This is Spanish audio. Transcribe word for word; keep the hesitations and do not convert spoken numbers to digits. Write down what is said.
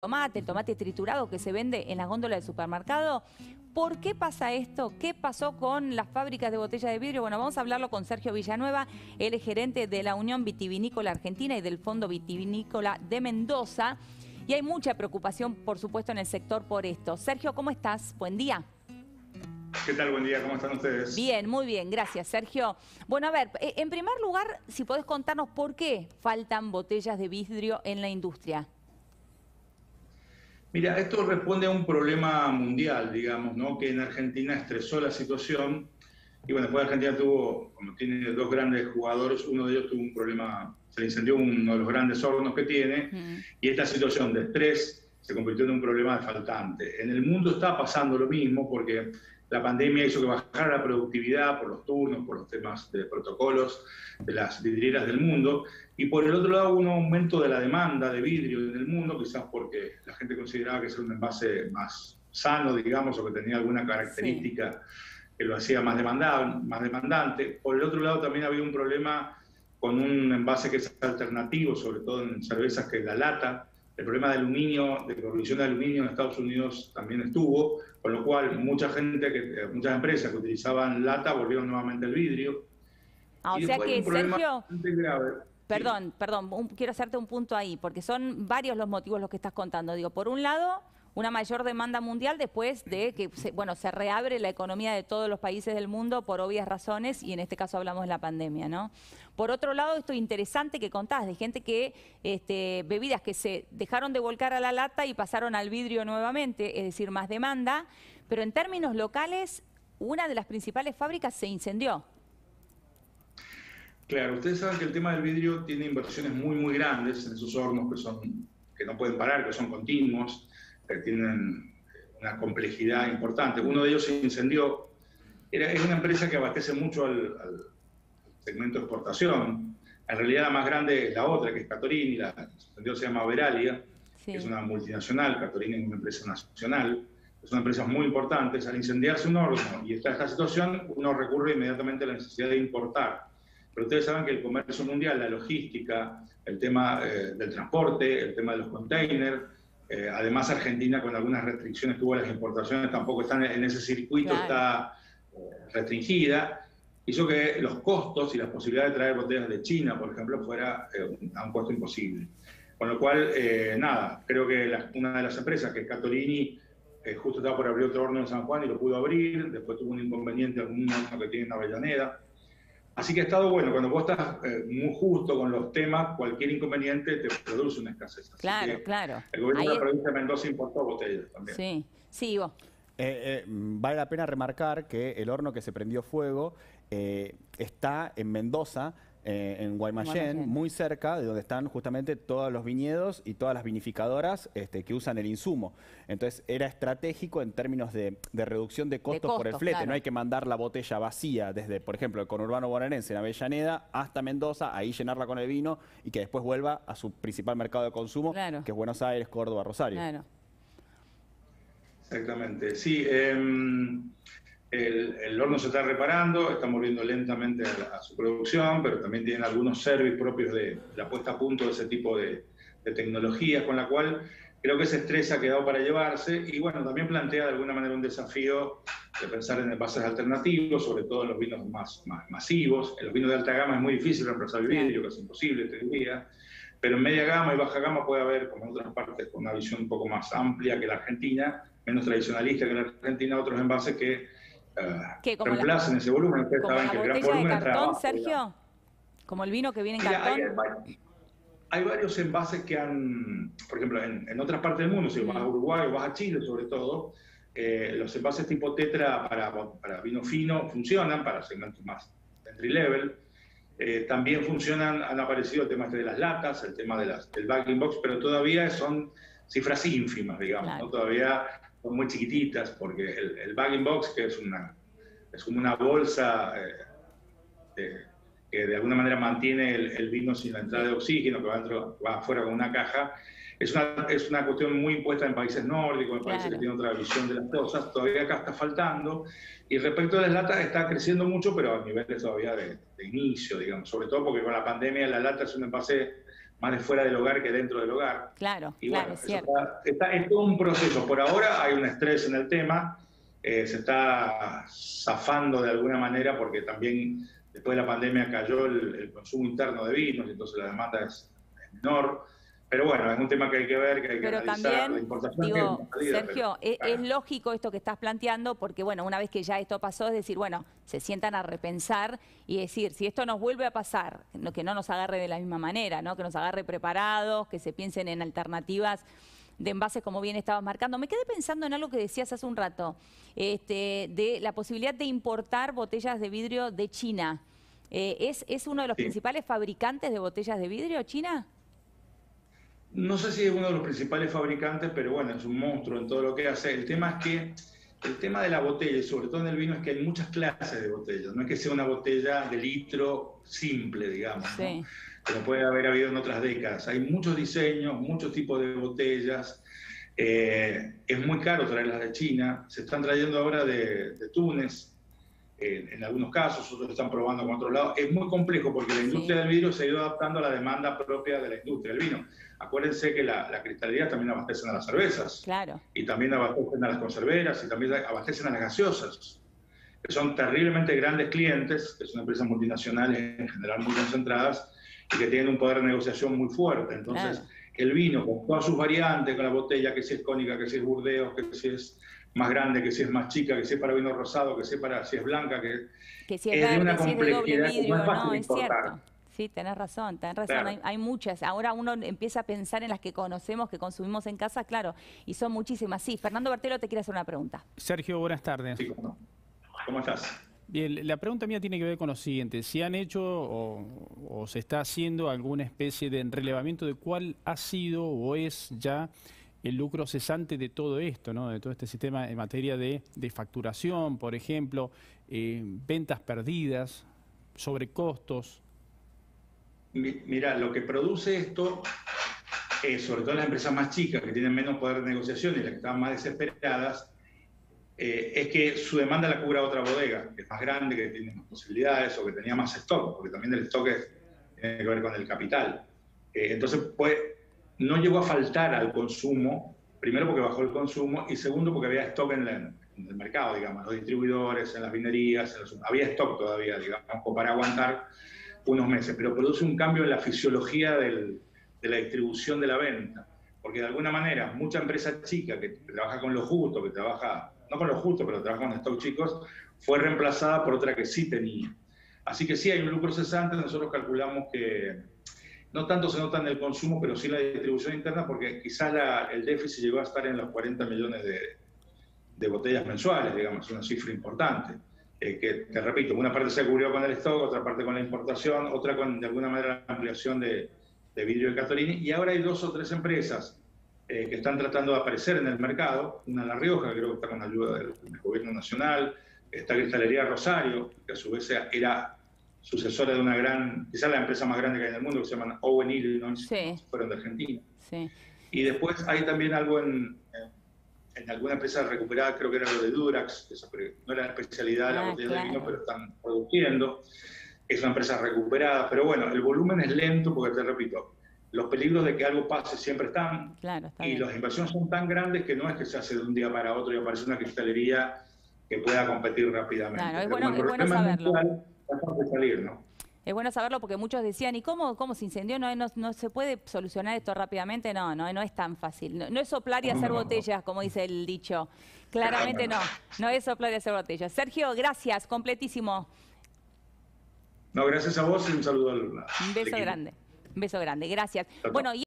tomate, el tomate triturado que se vende en las góndolas del supermercado. ¿Por qué pasa esto? ¿Qué pasó con las fábricas de botellas de vidrio? Bueno, vamos a hablarlo con Sergio Villanueva, el gerente de la Unión Vitivinícola Argentina y del Fondo Vitivinícola de Mendoza. Y hay mucha preocupación, por supuesto, en el sector por esto. Sergio, ¿cómo estás? Buen día. ¿Qué tal? Buen día, ¿cómo están ustedes? Bien, muy bien, gracias, Sergio. Bueno, a ver, en primer lugar, si podés contarnos por qué faltan botellas de vidrio en la industria. Mira, esto responde a un problema mundial, digamos, ¿no? Que en Argentina estresó la situación. Y bueno, después Argentina tuvo, como tiene dos grandes jugadores, uno de ellos tuvo un problema, se le incendió uno de los grandes hornos que tiene, uh-huh. y esta situación de estrés se convirtió en un problema faltante. En el mundo está pasando lo mismo porque la pandemia hizo que bajara la productividad por los turnos, por los temas de protocolos de las vidrieras del mundo, y por el otro lado un aumento de la demanda de vidrio en el mundo, quizás porque la gente consideraba que era un envase más sano, digamos, o que tenía alguna característica sí. que lo hacía más demandado, más demandante. Por el otro lado también había un problema con un envase que es alternativo, sobre todo en cervezas, que es la lata. El problema de aluminio, de producción de aluminio en Estados Unidos también estuvo, con lo cual mucha gente, que, muchas empresas que utilizaban lata volvieron nuevamente al vidrio. Ah, o sea que, Sergio, perdón, perdón, un, quiero hacerte un punto ahí, porque son varios los motivos los que estás contando. Digo, por un lado, una mayor demanda mundial después de que se, bueno, se reabre la economía de todos los países del mundo por obvias razones, y en este caso hablamos de la pandemia, ¿no? Por otro lado, esto interesante que contás, de gente que, este, bebidas que se dejaron de volcar a la lata y pasaron al vidrio nuevamente, es decir, más demanda, pero en términos locales, una de las principales fábricas se incendió. Claro, ustedes saben que el tema del vidrio tiene inversiones muy, muy grandes en esos hornos que, son, que no pueden parar, que son continuos, que tienen una complejidad importante. Uno de ellos se incendió. Era, es una empresa que abastece mucho al, al segmento de exportación. En realidad la más grande es la otra, que es Cattorini. La se incendió, se llama Oberalia, sí. que es una multinacional. Cattorini es una empresa nacional. Son empresas muy importantes. Al incendiarse un horno y está esta situación, uno recurre inmediatamente a la necesidad de importar. Pero ustedes saben que el comercio mundial, la logística, el tema eh, del transporte, el tema de los containers, Eh, además, Argentina, con algunas restricciones que hubo a las importaciones, tampoco están en ese circuito, claro. está eh, restringida. Hizo que los costos y las posibilidades de traer botellas de China, por ejemplo, fuera eh, a un costo imposible. Con lo cual, eh, nada, creo que la, una de las empresas, que es Cattorini, eh, justo estaba por abrir otro horno en San Juan y lo pudo abrir, después tuvo un inconveniente, algún horno que tiene en Avellaneda. Así que ha estado bueno, cuando vos estás eh, muy justo con los temas, cualquier inconveniente te produce una escasez. Así claro, que claro. El gobierno Ahí... de la provincia de Mendoza importó botellas también. Sí, sí, vos. Eh, eh, vale la pena remarcar que el horno que se prendió fuego eh, está en Mendoza, eh, en Guaymallén, Guaymallén, muy cerca de donde están justamente todos los viñedos y todas las vinificadoras este, que usan el insumo. Entonces era estratégico en términos de, de reducción de costos, de costos por el flete. Claro. No hay que mandar la botella vacía desde, por ejemplo, el conurbano bonaerense en Avellaneda hasta Mendoza, ahí llenarla con el vino y que después vuelva a su principal mercado de consumo, claro. que es Buenos Aires, Córdoba, Rosario. Claro. Exactamente, sí, eh, el, el horno se está reparando, está volviendo lentamente a, la, a su producción, pero también tienen algunos servicios propios de, de la puesta a punto de ese tipo de, de tecnologías, con la cual creo que ese estrés ha quedado para llevarse, y bueno, también plantea de alguna manera un desafío de pensar en envases alternativos, sobre todo en los vinos más, más masivos. En los vinos de alta gama es muy difícil reemplazar el vidrio, que es imposible, te diría. Pero en media gama y baja gama puede haber, como en otras partes, con una visión un poco más amplia que la Argentina, menos tradicionalista que la Argentina, otros envases que uh, reemplacen la, ese volumen. Ustedes saben que el gran volumen de cartón, trabajo, Sergio, ¿verdad? Como el vino que viene en Mira, cartón. Hay, hay varios envases que han, por ejemplo, en, en otras partes del mundo, si vas a Uruguay o vas a Chile sobre todo, eh, los envases tipo tetra para, para vino fino funcionan, para segmentos más entry level. Eh, también funcionan, han aparecido el tema de las latas, el tema de las, del back in box, pero todavía son cifras ínfimas, digamos, claro. ¿no? Todavía son muy chiquititas, porque el, el back in box, que es una, es como una bolsa eh, eh, que de alguna manera mantiene el, el vino sin la entrada de oxígeno, que va, dentro, va afuera con una caja, es una, es una cuestión muy impuesta en países nórdicos, en países claro. que tienen otra visión de las cosas. Todavía acá está faltando. Y respecto a las latas, está creciendo mucho, pero a niveles todavía de, de inicio, digamos. Sobre todo porque con la pandemia la lata es un envase más de fuera del hogar que dentro del hogar. Claro, y bueno, claro, es cierto. Está, está en todo un proceso. Por ahora hay un estrés en el tema, eh, se está zafando de alguna manera porque también después de la pandemia cayó el, el consumo interno de vinos, entonces la demanda es, es menor. Pero bueno, es un tema que hay que ver, que hay que pero analizar. También, la importación digo, es salida, Sergio, pero, es, claro. es lógico esto que estás planteando, porque bueno, una vez que ya esto pasó, es decir, bueno, se sientan a repensar y decir, si esto nos vuelve a pasar, que no nos agarre de la misma manera, ¿no? Que nos agarre preparados, que se piensen en alternativas de envases como bien estabas marcando. Me quedé pensando en algo que decías hace un rato, este, de la posibilidad de importar botellas de vidrio de China. Eh, ¿es, ¿Es uno de los sí. principales fabricantes de botellas de vidrio, China? No sé si es uno de los principales fabricantes, pero bueno, es un monstruo en todo lo que hace. El tema es que, el tema de la botella, y sobre todo en el vino, es que hay muchas clases de botellas. No es que sea una botella de litro simple, digamos, sí. ¿no? Como puede haber habido en otras décadas. Hay muchos diseños, muchos tipos de botellas. Eh, es muy caro traerlas de China. Se están trayendo ahora de, de Túnez, en, en algunos casos, otros están probando con otro lado. Es muy complejo porque la industria sí. del vidrio se ha ido adaptando a la demanda propia de la industria del vino. Acuérdense que la, la cristalería también abastecen a las cervezas, claro. y también abastecen a las conserveras, y también abastecen a las gaseosas, que son terriblemente grandes clientes, que son empresas multinacionales en general muy concentradas, y que tienen un poder de negociación muy fuerte. Entonces, claro. el vino, con todas sus variantes, con la botella, que si es cónica, que si es burdeos, que si es más grande, que si es más chica, que si es para vino rosado, que si es, para, si es blanca, que, que si es, es grande, de una que complejidad si es de doble vidrio, no, es cierto. Sí, tenés razón, tenés razón, claro. hay, hay muchas. Ahora uno empieza a pensar en las que conocemos, que consumimos en casa, claro, y son muchísimas. Sí, Fernando Bertero te quiere hacer una pregunta. Sergio, buenas tardes. Sí, ¿cómo? ¿Cómo estás? Bien, la pregunta mía tiene que ver con lo siguiente. ¿Se han hecho o, o se está haciendo alguna especie de relevamiento de cuál ha sido o es ya el lucro cesante de todo esto, ¿no? De todo este sistema en materia de, de facturación, por ejemplo, eh, ventas perdidas, sobrecostos? Mirá, lo que produce esto, eh, sobre todo las empresas más chicas, que tienen menos poder de negociación y las que están más desesperadas, eh, es que su demanda la cubra otra bodega, que es más grande, que tiene más posibilidades o que tenía más stock, porque también el stock es, tiene que ver con el capital. Eh, entonces, pues, no llegó a faltar al consumo, primero porque bajó el consumo y segundo porque había stock en, la, en el mercado, digamos, en los distribuidores, en las vinerías, en los, había stock todavía, digamos, para aguantar unos meses, pero produce un cambio en la fisiología del, de la distribución de la venta, porque de alguna manera mucha empresa chica que trabaja con lo justo, que trabaja, no con lo justo, pero trabaja con estos chicos, fue reemplazada por otra que sí tenía. Así que sí hay un lucro cesante, nosotros calculamos que no tanto se nota en el consumo, pero sí en la distribución interna, porque quizás la, el déficit llegó a estar en los cuarenta millones de, de botellas mensuales, digamos, una cifra importante. Eh, que, te repito, una parte se cubrió con el stock, otra parte con la importación, otra con, de alguna manera, la ampliación de, de vidrio de Cattorini, y ahora hay dos o tres empresas eh, que están tratando de aparecer en el mercado, una en La Rioja, creo que está con ayuda del, del gobierno nacional, está Cristalería Rosario, que a su vez era sucesora de una gran, quizás la empresa más grande que hay en el mundo, que se llaman Owen Illinois, sí. fueron de Argentina. Sí. Y después hay también algo en... en en alguna empresa recuperada, creo que era lo de Durax, que eso, no era la especialidad de ah, la botella claro. de vino, pero están produciendo, es una empresa recuperada, pero bueno, el volumen es lento porque, te repito, los peligros de que algo pase siempre están, claro, está y bien. Las inversiones son tan grandes que no es que se hace de un día para otro y aparece una cristalería que pueda competir rápidamente. Claro, es bueno, es bueno saberlo. Mental, hay que salir, ¿no? Es bueno saberlo porque muchos decían, ¿y cómo, cómo se incendió? No, no, no se puede solucionar esto rápidamente. No, no, no es tan fácil. No, no es soplar y hacer no, botellas, no. como dice el dicho. Claramente no, no, no es soplar y hacer botellas. Sergio, gracias, completísimo. No, gracias a vos y un saludo al... Un beso grande, un beso grande, gracias. Bueno, y